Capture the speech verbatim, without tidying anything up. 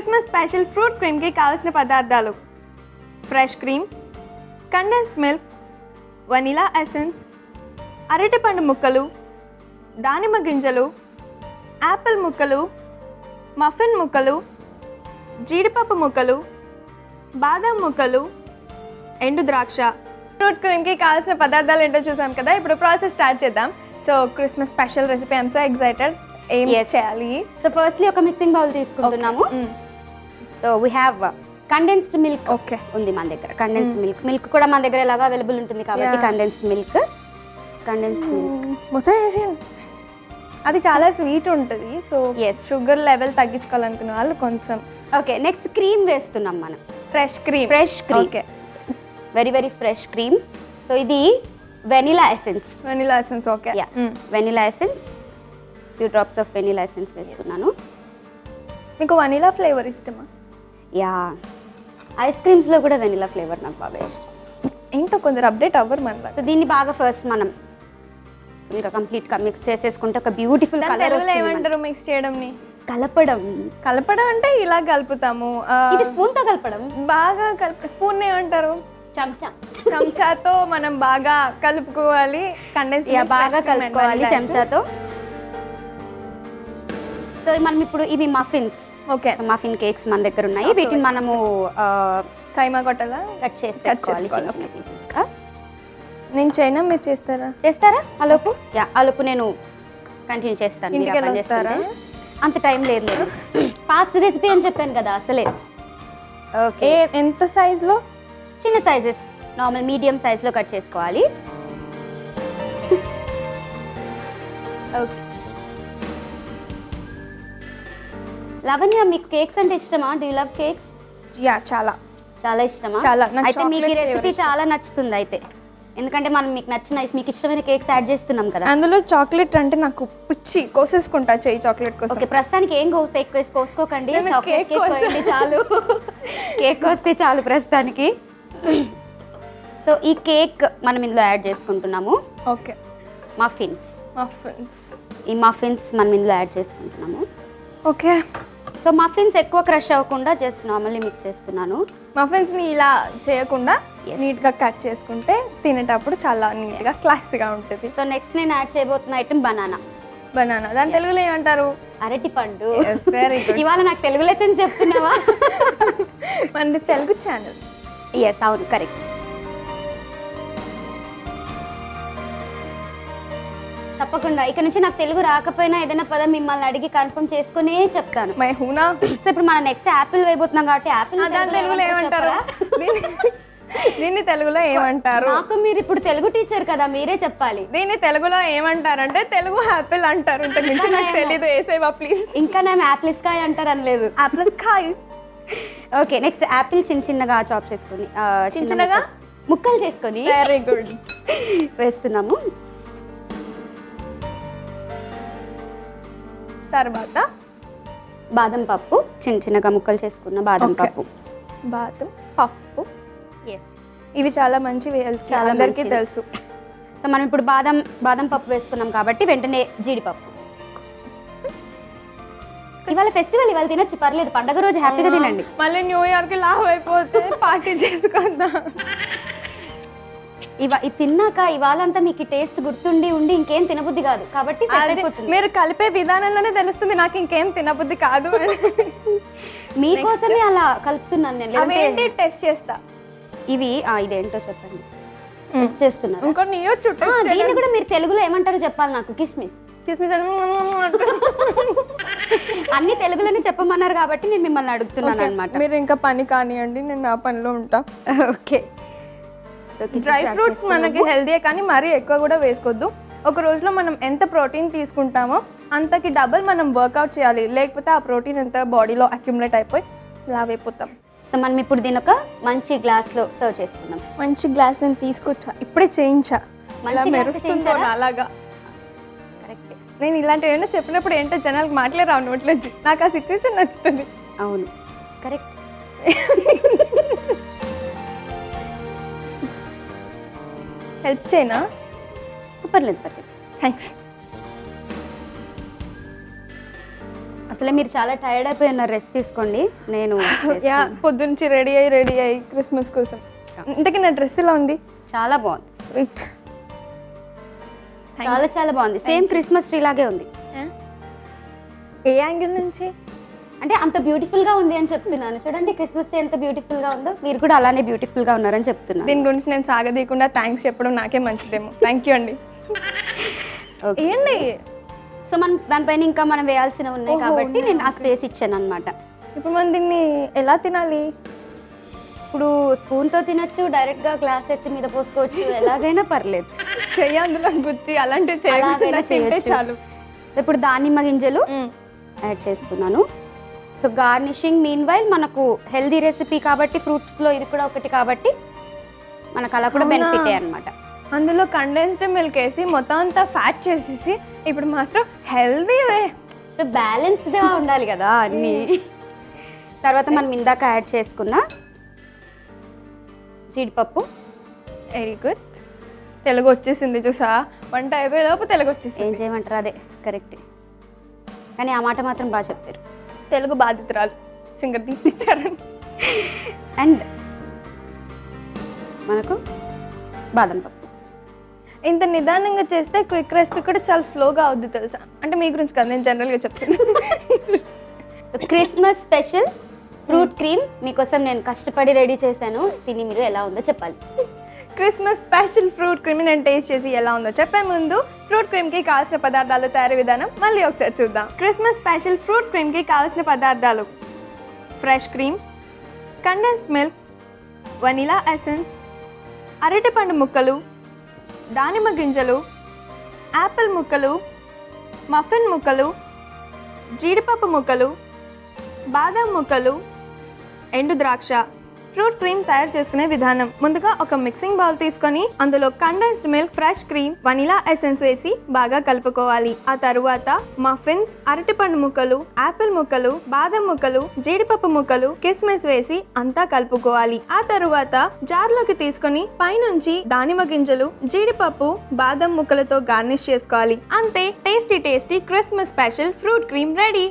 Christmas special fruit cream ke కావాల్సిన పదార్థాలు fresh cream, condensed milk, vanilla essence, అరటిపండు ముక్కలు, దానిమ్మ గింజలు, apple ముక్కలు, muffin ముక్కలు, జీడిపప్పు ముక్కలు, బాదం ముక్కలు, ఎండు ద్రాక్ష. Fruit cream కి కావాల్సిన పదార్థాలు ఏంటో చూసాం కదా, ఇప్పుడు ప్రాసెస్ స్టార్ట్ చేద్దాం. So Christmas special recipe I am so excited. ఏం చేయాలి? సో ఫస్ట్లీ ఒక మిక్సింగ్ బౌల్ తీసుకుంటున్నాము. So we have condensed milk okay ఉంది మన దగ్గర. కండెన్స్డ్ మిల్క్ మిల్క్ కూడా మన దగ్గర ఎలాగా అవైలబుల్ ఉంటుంది కాబట్టి కండెన్స్డ్ మిల్క్ కండెన్స్డ్ మిల్క్ మొత్తం వేసేయండి. అది చాలా స్వీట్ ఉంటుంది, సో షుగర్ లెవెల్ తగ్గించుకోవాలనుకునే వాళ్ళు కొంచెం. ఓకే, నెక్స్ట్ క్రీమ్ వేస్తున్నాం మనం. Fresh cream fresh cream okay very very fresh cream. So ఇది vanilla essence vanilla essence okay vanilla essence few drops of vanilla essence వేస్తున్నాను. మీకు వెనిలా ఫ్లేవర్ ఇష్టమా? Yeah, ice క్రీమ్స్లో కూడా వెనిలా ఫ్లేవర్ నాకు బాగా ఇష్టం. ఇంకా కొందరు అప్డేట్ అవ్వరు మన. సో దీన్ని బాగా ఫస్ట్ మనం ఇంకా కంప్లీట్గా మిక్స్ చేసేసుకుంటే ఒక బ్యూటిఫుల్ కలర్ ఏమంటారు మిక్స్ చేయడంని? కలపడం. కలపడం అంటే ఇలా కలుపుతాము. ఇది స్పూన్తో కలపడం. బాగా కలప స్పూన్ ఏమంటారు? చెంచా. చెంచాతో మనం బాగా కలుపుకోవాలి. కండెన్స్ బాగా కలుపుకోవాలి చెంచాతో. సో మనం ఇప్పుడు ఇవి మఫిన్స్ ఓకే మఫిన్ కేక్స్ మన దగ్గర ఉన్నాయి. వీటిని మనము కైమా కొట్టలా కట్ చేసి కట్ చేసుకోవాలి ఓకే పీసెస్గా. నేను చైనా మీరు చేస్తారా? చేస్తారా? అలోపు యా అలోపు నేను కంటిన్యూ చేస్తాను. ఇంటికి వస్తారా? అంత టైం లేదు లేదు ఫాస్ట్ రెసిపీ అని చెప్పాను కదా అసలే. ఓకే, ఎంత సైజులో? చిన్న సైజెస్ నార్మల్ మీడియం సైజులో కట్ చేసుకోవాలి. ఓకే లవణ్య, మీకు కేక్స్ అంటే ఇష్టమా? Do you love cakes? Yeah చాలా చాలా ఇష్టమా? చాలా. అయితే మీకు రెసిపీ చాలా నచ్చుతుంది అయితే, ఎందుకంటే మనం మీకు నచ్చిన మీకు ఇష్టమైన కేక్స్ యాడ్ చేస్తున్నాం కదా. అందులో చాక్లెట్ అంటే నాకు పిచ్చి, కోసేసుకుంటా చేయి చాక్లెట్ కోసం. ఓకే ప్రస్తుతానికి ఏం కోసే కోసుకోకండి, చాక్లెట్ కేక్ కోస్తే చాలు. కేక్ కోస్తే చాలు ప్రస్తుతానికి. సో ఈ కేక్ మనం ఇందులో యాడ్ చేసుకుంటున్నాము. ఓకే మఫిన్స్ మఫిన్స్ ఈ మఫిన్స్ మనం ఇందులో యాడ్ చేసుకుంటున్నాము. ఓకే సో మఫిన్స్ ఎక్కువ క్రష్ అవ్వకుండా జస్ట్ నార్మల్లీ మిక్స్ చేస్తున్నాను. మఫిన్స్ని ఇలా చేయకుండా నీట్గా కట్ చేసుకుంటే తినేటప్పుడు చాలా నీట్గా క్లాస్గా ఉంటుంది. సో నెక్స్ట్ నేను యాడ్ చేయబోతున్న ఐటమ్ బనానా. బనానా దాని తెలుగులో ఏమంటారు? అరటి పండు. ఇవాళ నాకు తెలుగులో ఎసెన్స్ చెప్తున్నావా? మన తెలుగు ఛానల్. ఎస్ అవును కరెక్ట్. తప్పకుండా ఇక నుంచి నాకు తెలుగు రాకపోయినా ఏదైనా పదం మిమ్మల్ని అడిగి కన్ఫర్మ్ చేసుకునే చెప్తాను. సో ఇప్పుడు మనం నెక్స్ట్ యాపిల్ వేయబోతున్నాం కాబట్టి యాపిల్ తెలుగులో ఏమంటారు? దీన్ని తెలుగులో ఏమంటారు? నాకు మీరు ఇప్పుడు తెలుగు టీచర్ కదా, మీరే చెప్పాలి. దీన్ని తెలుగులో ఏమంటారంటే తెలుగు యాపిల్ అంటారు. నాకు తెలీదు ఏసేవా ప్లీజ్. ఇంకా నేను యాపిల్ స్కాయ్ అంటారు అనలేదు, యాపిల్ స్కాయ్. ఓకే నెక్స్ట్ యాపిల్ చిన్న చిన్నగా చాప్ చేసుకుని చిన్న చిన్నగా ముక్కలు చేసుకొని వెరీ గుడ్ వేస్తున్నాము. తర్వాత బాదం పప్పు చిన్న చిన్నగా ముక్కలు చేసుకున్న బాదం పప్పు. బాదం పప్పు ఇవి చాలా మంచి అందరికీ తెలుసు. సో మనం ఇప్పుడు బాదం బాదం పప్పు వేసుకున్నాం కాబట్టి వెంటనే జీడిపప్పు. ఇవాళ ఫెస్టివల్, ఇవాళ తినొచ్చు పర్లేదు, పండగ రోజు హ్యాపీగా తినండి. మళ్ళీ న్యూ ఇయర్కి లావ్ అయిపోతే పార్టీ చేసుకుందాం. ఇవా ఇది తిన్నాక ఇవాళంతా మీకు టేస్ట్ గుర్తుండి ఉండి ఇంకేం తినబుద్ధి కాదు కాబట్టి మీరు కలిపే విధానంలోనే తెలుస్తుంది నాకు ఇంకేం తినబుద్ధి కాదు. మీకోసమే అలా కలుపుతున్నాను నేను. టెస్ట్ చేస్తా ఇవి ఇదేంటో చెప్పండి. టెస్ట్ చేస్తున్నాను కూడా. మీరు తెలుగులో ఏమంటారు చెప్పాలి నాకు? కిస్మిస్. కిస్మిస్ అన్ని తెలుగులోనే చెప్పమన్నారు కాబట్టి నేను మిమ్మల్ని అడుగుతున్నాను అనమాట. మీరు ఇంకా పని కానివ్వండి, నేను నా పనిలో ఉంటా. ఓకే డ్రై ఫ్రూట్స్ మనకి హెల్దీయే కానీ మరీ ఎక్కువ కూడా వేసుకోవద్దు. ఒక రోజులో మనం ఎంత ప్రోటీన్ తీసుకుంటామో అంతకి డబల్ మనం వర్కౌట్ చేయాలి, లేకపోతే ఆ ప్రోటీన్ అంతా బాడీలో అక్యుములేట్ అయిపోయి లావైపోతాం. సో మనం ఇప్పుడు దీని ఒక మంచి గ్లాస్లో సర్వ్ చేసుకుందాం. మంచి గ్లాస్ నేను తీసుకొచ్చా, ఇప్పుడే చేయించా. అలా మెరుస్తుందో అలాగా? కరెక్ట్. నేను ఇలాంటివి ఏమైనా చెప్పినప్పుడు ఏంటో జనాలకు మాట్లాడరావు నోట్లేదు. నాకు ఆ సిచ్యువేషన్ నచ్చుతుంది. అవును కరెక్ట్. హెల్ప్ చేయనా? పర్లేదు పర్లేదు థ్యాంక్స్. అసలే మీరు చాలా టైర్డ్ అయిపోయి ఉన్నారు, రెస్ట్ తీసుకోండి. నేను యా పొద్దుంచి రెడీ అయ్యి రెడీ అయ్యి క్రిస్మస్ కోసం. ఇంతకీ నా డ్రెస్ ఎలా ఉంది? చాలా బాగుంది, చాలా చాలా బాగుంది. సేమ్ క్రిస్మస్ ట్రీ లాగే ఉంది. ఏ యాంగిల్ నుంచి అంటే అంత బ్యూటిఫుల్ గా ఉంది అని చెప్తున్నాను. చూడండి క్రిస్మస్ ఎంత బ్యూటిఫుల్ గా ఉందో, మీరు కూడా అలానే బ్యూటిఫుల్ గా ఉన్నారని చెప్తున్నాను. దీని గురించి నేను సాగదీయకుండా థ్యాంక్స్ చెప్పడం నాకే మంచిదేమో. థ్యాంక్ యూ అండి. ఏంటి సో మనం దానిపైన ఇంకా మనం వేయాల్సిన ఉన్నాయి కాబట్టి నేను ఆ స్పేస్ ఇచ్చాను అనమాట. ఇప్పుడు మనం దీన్ని ఎలా తినాలి? ఇప్పుడు స్పూన్తో తినచ్చు, డైరెక్ట్ గా గ్లాస్ ఎత్తి మీద పోసుకోవచ్చు, ఎలాగైనా పర్లేదు. చెయ్యి అందులో గుచ్చి అలాంటివి చేయాలి చాలు. ఇప్పుడు దానిమ్మ గింజలు యాడ్ చేస్తున్నాను. సో గార్నిషింగ్ మీన్ వైల్ మనకు హెల్దీ రెసిపీ కాబట్టి ఫ్రూట్స్ లో ఇది కూడా ఒకటి కాబట్టి మనకు అలా కూడా బెనిఫిట్ అన్నమాట. అందులో కండెన్స్డ్ మిల్క్ వేసి మొత్తం అంతా ఫ్యాట్ చేసేసి ఇప్పుడు మాత్రం హెల్దీ వే బ్యాలెన్స్డ్గా ఉండాలి కదా అన్నీ. తర్వాత మనం ఇందాక యాడ్ చేసుకున్న జీడిపప్పు. వెరీ గుడ్, తెలుగు వచ్చేసింది చూసా, వంట అయిపోయే లోపు తెలుగు వచ్చేసింది. ఏం చేయమంటారు, అదే కరెక్ట్. కానీ ఆ మాట మాత్రం బాగా చెప్తారు, తెలుగు బాధితురాలు సింగర్ తీసిచ్చారు. అండ్ మనకు బాదం పప్పు. ఇంత నిదానంగా చేస్తే క్విక్ రెసిపీ కూడా చాలా స్లోగా అవుద్ది తెలుసా, అంటే మీ గురించి కదా, నేను జనరల్గా చెప్తాను. క్రిస్మస్ స్పెషల్ ఫ్రూట్ క్రీమ్ మీకోసం నేను కష్టపడి రెడీ చేశాను, తిని మీరు ఎలా ఉందో చెప్పాలి. క్రిస్మస్ స్పెషల్ ఫ్రూట్ క్రీమ్ నేను టేస్ట్ చేసి ఎలా ఉందో చెప్పే ముందు ఫ్రూట్ క్రీమ్కి కావాల్సిన పదార్థాలు తయారీ విధానం మళ్ళీ ఒకసారి చూద్దాం. క్రిస్మస్ స్పెషల్ ఫ్రూట్ క్రీమ్కి కావాల్సిన పదార్థాలు fresh cream, condensed milk, vanilla essence, అరటిపండు ముక్కలు, దానిమ్మ గింజలు, యాపిల్ ముక్కలు, మఫిన్ ముక్కలు, జీడిపప్పు ముక్కలు, బాదం ముక్కలు, ఎండు ద్రాక్ష. ఫ్రూట్ క్రీమ్ తయారు చేసుకునే విధానం: ముందుగా ఒక మిక్సింగ్ బౌల్ తీసుకొని అందులో condensed milk, fresh cream, vanilla essence వేసి బాగా కలుపుకోవాలి. ఆ తరువాత మఫిన్స్, అరటిపండు ముక్కలు, యాపిల్ ముక్కలు, బాదం ముక్కలు, జీడిపప్పు ముక్కలు, కిస్మిస్ వేసి అంతా కలుపుకోవాలి. ఆ తరువాత జార్లోకి తీసుకొని పైనుంచి దానిమ్మ గింజలు, జీడిపప్పు, బాదం ముక్కలతో గార్నిష్ చేసుకోవాలి. అంతే, tasty tasty Christmas special fruit cream ready.